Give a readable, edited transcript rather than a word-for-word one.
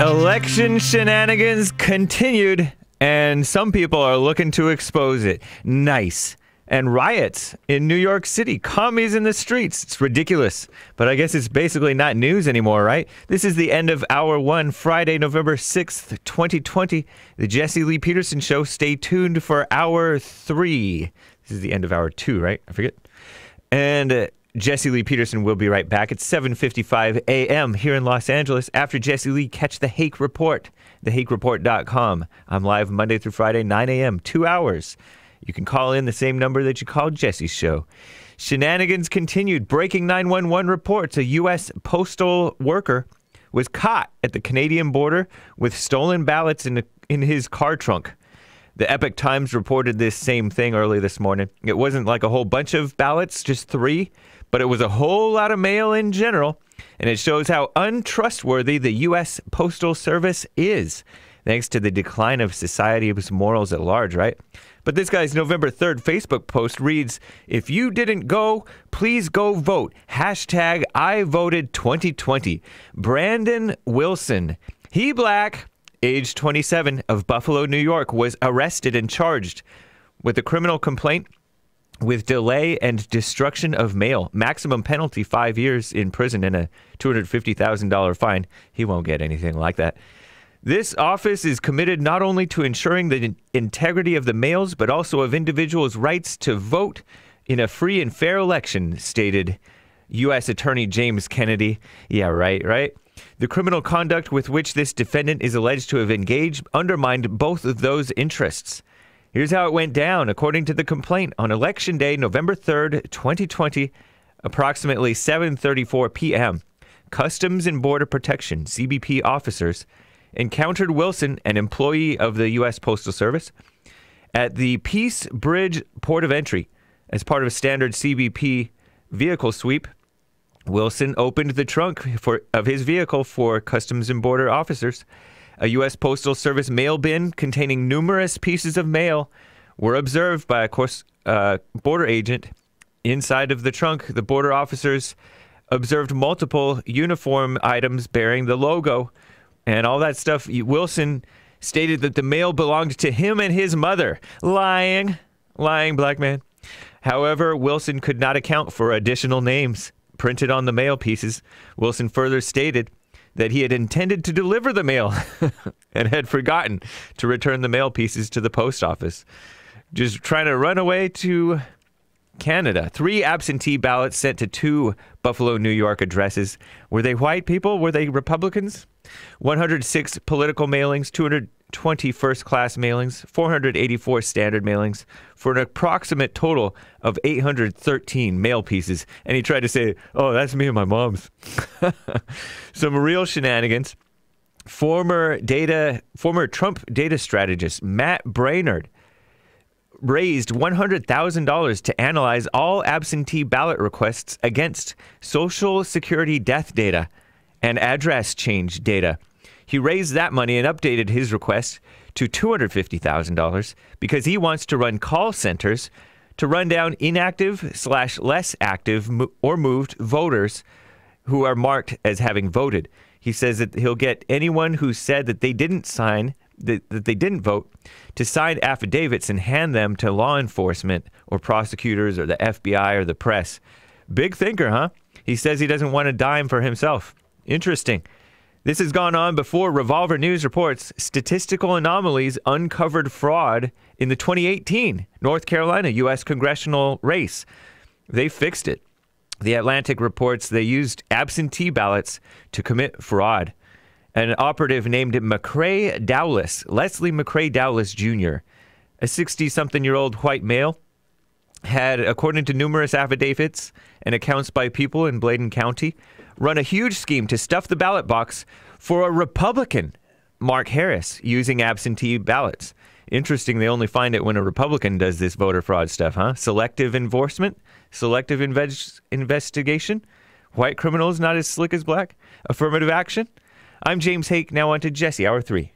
Election shenanigans continued, and some people are looking to expose it. Nice. And riots in New York City, commies in the streets. It's ridiculous. But I guess it's basically not news anymore, right? This is the end of Hour 1, Friday, November 6th, 2020. The Jesse Lee Peterson Show. Stay tuned for Hour 3. This is the end of Hour 2, right? I forget. And Jesse Lee Peterson will be right back at 7:55 a.m. here in Los Angeles. After Jesse Lee, catch The Hake Report, thehakereport.com. I'm live Monday through Friday, 9 a.m., 2 hours. You can call in the same number that you called Jesse's show. Shenanigans continued. Breaking 911 reports a U.S. postal worker was caught at the Canadian border with stolen ballots in his car trunk. The Epoch Times reported this same thing early this morning. It wasn't like a whole bunch of ballots, just 3, but it was a whole lot of mail in general, and it shows how untrustworthy the U.S. Postal Service is, thanks to the decline of society's morals at large, right? But this guy's November 3rd Facebook post reads, "If you didn't go, please go vote. Hashtag I voted 2020. Brandon Wilson, he black, age 27, of Buffalo, New York, was arrested and charged with a criminal complaint with delay and destruction of mail. Maximum penalty 5 years in prison and a $250,000 fine. He won't get anything like that. This office is committed not only to ensuring the integrity of the mails, but also of individuals' rights to vote in a free and fair election," stated U.S. Attorney James Kennedy. Yeah, right, right? The criminal conduct with which this defendant is alleged to have engaged undermined both of those interests. Here's how it went down. According to the complaint, on Election Day, November 3rd, 2020, approximately 7:34 p.m., Customs and Border Protection, CBP officers, encountered Wilson, an employee of the U.S. Postal Service, at the Peace Bridge Port of Entry as part of a standard CBP vehicle sweep. Wilson opened the trunk of his vehicle for Customs and Border officers. A U.S. Postal Service mail bin containing numerous pieces of mail were observed by a border agent. Inside of the trunk, the border officers observed multiple uniform items bearing the logo and all that stuff. Wilson stated that the mail belonged to him and his mother. Lying. Lying black man. However, Wilson could not account for additional names printed on the mail pieces. Wilson further stated that he had intended to deliver the mail and had forgotten to return the mail pieces to the post office. Just trying to run away to Canada. 3 absentee ballots sent to 2 Buffalo, New York addresses. Were they white people? Were they Republicans? 106 political mailings, 220 first-class mailings, 484 standard mailings, for an approximate total of 813 mail pieces. And he tried to say, "Oh, that's me and my mom's." Some real shenanigans. Former Trump data strategist Matt Braynard raised $100,000 to analyze all absentee ballot requests against Social Security death data and address change data. He raised that money and updated his request to $250,000 because he wants to run call centers to run down inactive/less active or moved voters who are marked as having voted. He says that he'll get anyone who said that they didn't sign, that they didn't vote, to sign affidavits and hand them to law enforcement or prosecutors or the FBI or the press. Big thinker, huh? He says he doesn't want a dime for himself. Interesting. This has gone on before. Revolver News reports statistical anomalies uncovered fraud in the 2018 North Carolina U.S. congressional race. They fixed it. The Atlantic reports they used absentee ballots to commit fraud. An operative named Leslie McRae Dowless Jr., a 60-something-year-old white male, had, according to numerous affidavits and accounts by people in Bladen County, run a huge scheme to stuff the ballot box for a Republican, Mark Harris, using absentee ballots. Interesting, they only find it when a Republican does this voter fraud stuff, huh? Selective enforcement? Selective investigation? White criminals not as slick as black? Affirmative action? I'm James Hake, now on to Jesse, Hour 3.